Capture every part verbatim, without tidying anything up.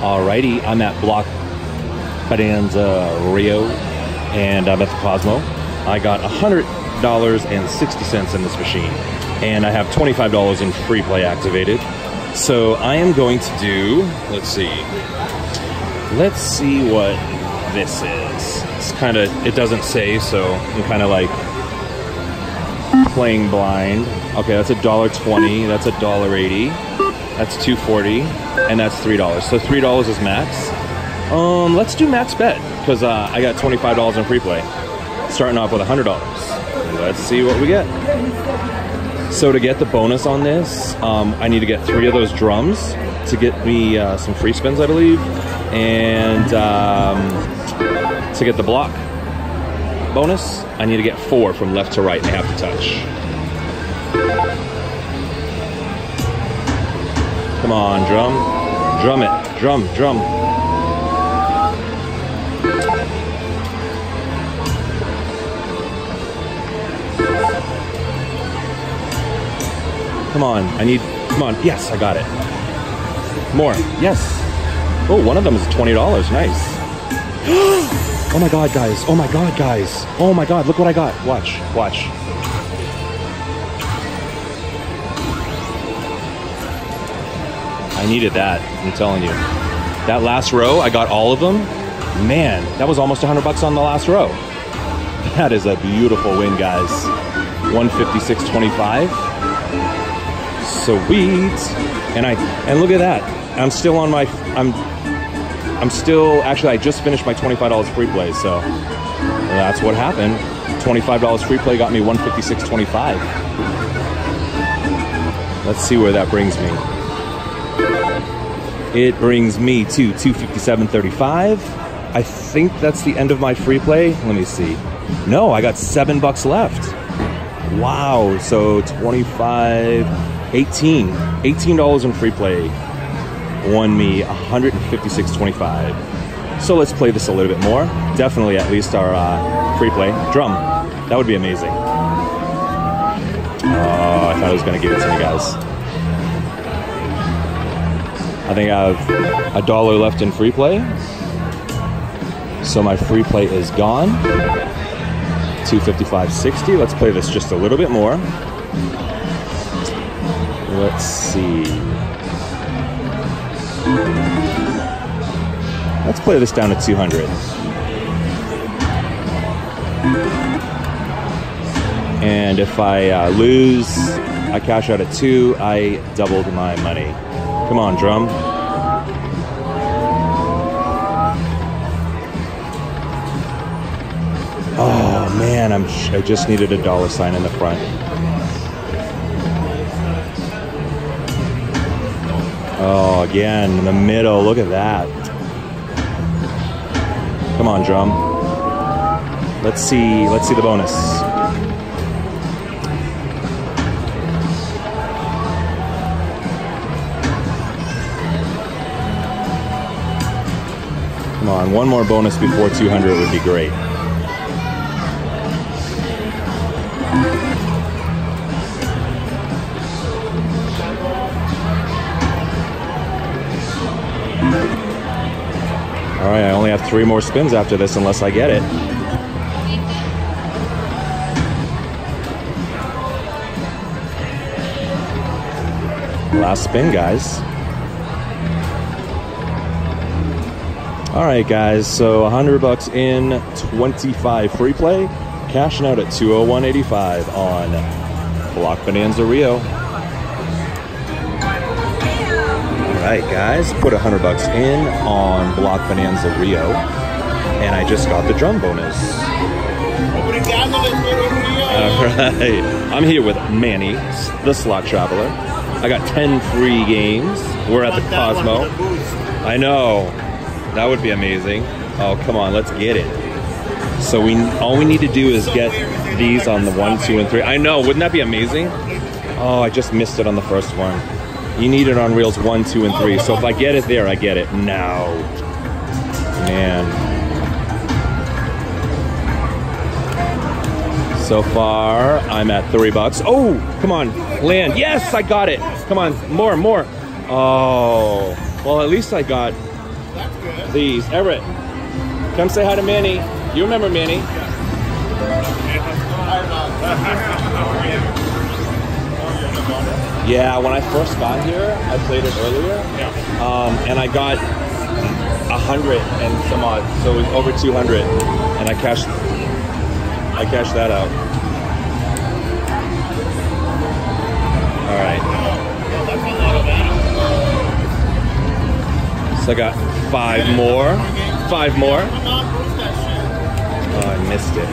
Alrighty, I'm at Block Bonanza Rio, and I'm at the Cosmo. I got one hundred dollars and sixty cents in this machine, and I have twenty-five dollars in free play activated. So I am going to do, let's see, let's see what this is. It's kind of, it doesn't say, so I'm kind of like playing blind. Okay, that's a dollar twenty, that's a dollar eighty, that's two forty, and that's three dollars. So three dollars is max. Um, let's do max bet, because uh, I got twenty-five dollars in free play. Starting off with one hundred dollars. Let's see what we get. So to get the bonus on this, um, I need to get three of those drums to get me uh, some free spins, I believe, and um, to get the block bonus, I need to get four from left to right, and I have to touch. Come on, drum, drum it, drum, drum. Come on, I need, come on, yes, I got it. More, yes. Oh, one of them is twenty dollars, nice. Oh my God, guys, oh my God, guys. Oh my God, look what I got, watch, watch. I needed that, I'm telling you. That last row, I got all of them. Man, that was almost one hundred bucks on the last row. That is a beautiful win, guys. one fifty-six twenty-five. Sweet, and I and look at that. I'm still on my. I'm. I'm still actually. I just finished my twenty-five dollars free play, so that's what happened. twenty-five dollars free play got me one fifty-six twenty-five. Let's see where that brings me. It brings me to two fifty-seven thirty-five. I think that's the end of my free play. Let me see. No, I got seven bucks left. Wow. So twenty-five. eighteen, eighteen dollars in free play won me one fifty-six twenty-five. So let's play this a little bit more. Definitely at least our uh, free play drum. That would be amazing. Oh, I thought I was gonna give it to me, guys. I think I have a dollar left in free play. So my free play is gone. two fifty-five sixty, let's play this just a little bit more. Let's see. Let's play this down to two hundred. And if I uh, lose, I cash out at two, I doubled my money. Come on, drum. Oh man, I'm, I just needed a dollar sign in the front. Oh, again, in the middle, look at that. Come on, drum. Let's see, let's see the bonus. Come on, one more bonus before two hundred would be great. Alright, I only have three more spins after this unless I get it. Last spin, guys. Alright, guys, so one hundred bucks in, twenty-five free play, cashing out at two oh one eighty-five on Block Bonanza Rio. Alright guys, put one hundred bucks in on Block Bonanza Rio, and I just got the drum bonus. Alright, I'm here with Manny, the slot traveler. I got ten free games. We're at the Cosmo. I know, that would be amazing. Oh come on, let's get it. So we all we need to do is get these on the one, two, and three. I know, wouldn't that be amazing? Oh, I just missed it on the first one. You need it on reels one, two, and three. So if I get it there, I get it. Now, man. So far, I'm at three bucks. Oh, come on, land. Yes, I got it. Come on, more, more. Oh, well, at least I got good. These. Everett, come say hi to Manny. You remember Manny? Yeah. Yeah, when I first got here, I played it earlier. Yeah. Um, and I got a hundred and some odd, so it was over two hundred, and I cashed. I cashed that out. All right. So I got five more. Five more. Oh, I missed it.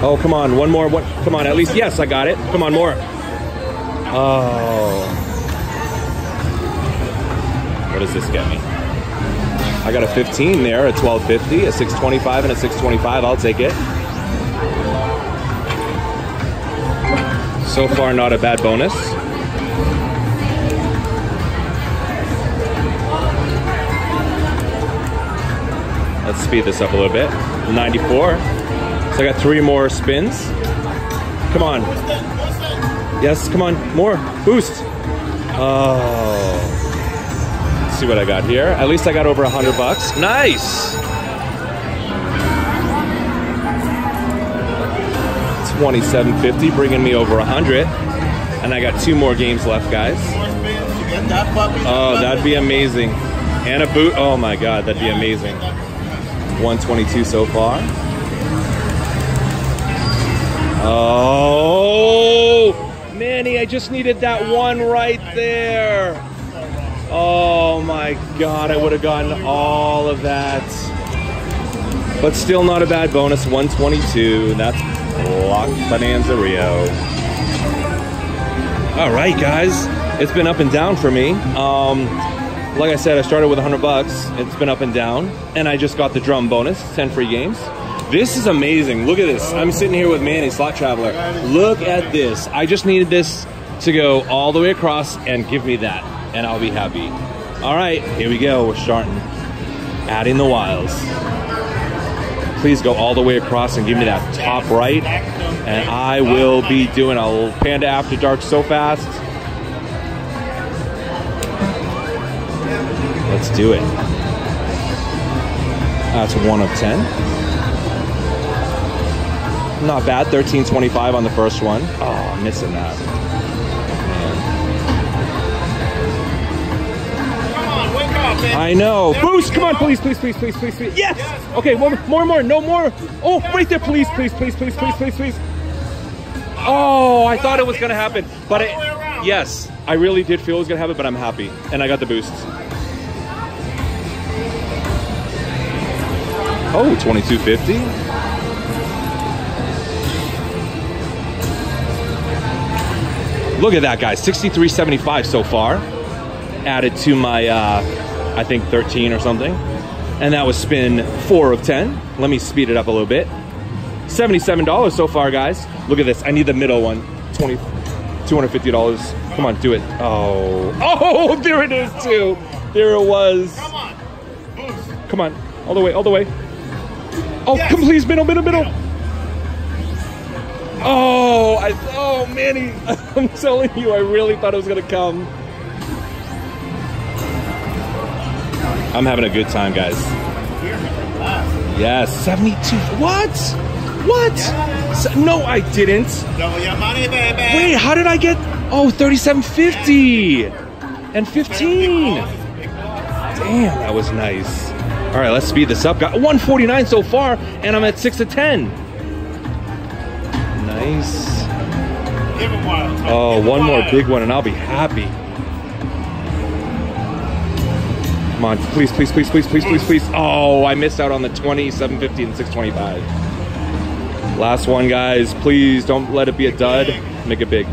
Oh, come on, one more. What? Come on, at least yes, I got it. Come on, more. Oh. What does this get me? I got a fifteen there, a twelve fifty, a six twenty-five, and a six twenty-five. I'll take it. So far, not a bad bonus. Let's speed this up a little bit. ninety-four. So I got three more spins. Come on. Yes, come on. More. Boost. Oh. Let's see what I got here. At least I got over a hundred bucks. Nice. twenty-seven fifty, bringing me over a hundred. And I got two more games left, guys. Oh, that'd be amazing. And a boot. Oh my God, that'd be amazing. one twenty-two so far. Oh, Manny, I just needed that one right there. Oh my God, I would have gotten all of that. But still not a bad bonus, one twenty-two. That's Block Bonanza Rio. All right, guys, it's been up and down for me. Um, Like I said, I started with a hundred bucks. It's been up and down, and I just got the drum bonus, ten free games. This is amazing. Look at this. I'm sitting here with Manny, Slot Traveler. Look at this. I just needed this to go all the way across and give me that, and I'll be happy. All right, here we go. We're starting. Adding the wiles. Please go all the way across and give me that top right, and I will be doing a little Panda After Dark so fast. Let's do it. That's one of ten. Not bad. thirteen twenty-five on the first one. Oh, missing that. Man. Come on, wake up, man. I know. There Boost, come on, please, please, please, please, please, please. Yes. yes. Okay, one more, more, no more. Oh, yes, right there, please, please, please, please, please, please, please. Oh, I thought it was gonna happen, but it, yes, I really did feel it was gonna happen, but I'm happy, and I got the boosts. Oh, twenty-two fifty. Look at that, guys. sixty-three seventy-five so far. Added to my, uh, I think, thirteen or something. And that was spin four of ten. Let me speed it up a little bit. seventy-seven dollars so far, guys. Look at this. I need the middle one. two hundred fifty dollars. Come on, do it. Oh. Oh, there it is, too. There it was. Come on. Boost. Come on. All the way, all the way. Oh, yes. Come please, middle, middle, middle. Oh, I, oh, Manny, I'm telling you, I really thought it was gonna come. I'm having a good time, guys. Yes, seventy-two, what? What? So, no, I didn't. Wait, how did I get, oh, thirty-seven fifty and fifteen. Damn, that was nice. All right, let's speed this up. Got one forty-nine so far, and I'm at six of ten. Nice. Oh, one more big one, and I'll be happy. Come on, please, please, please, please, please, please, please. Oh, I missed out on the twenty, seven fifty, and six twenty-five. Last one, guys. Please don't let it be a dud. Make it big.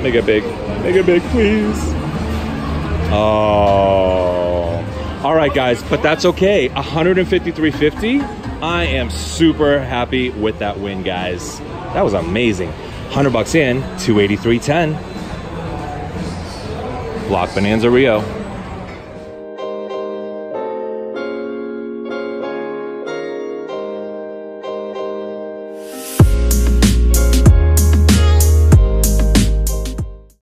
Make it big. Make it big, please. Oh. All right, guys, but that's okay. one fifty-three fifty. I am super happy with that win, guys. That was amazing. one hundred bucks in, two eighty-three ten. Block Bonanza Rio.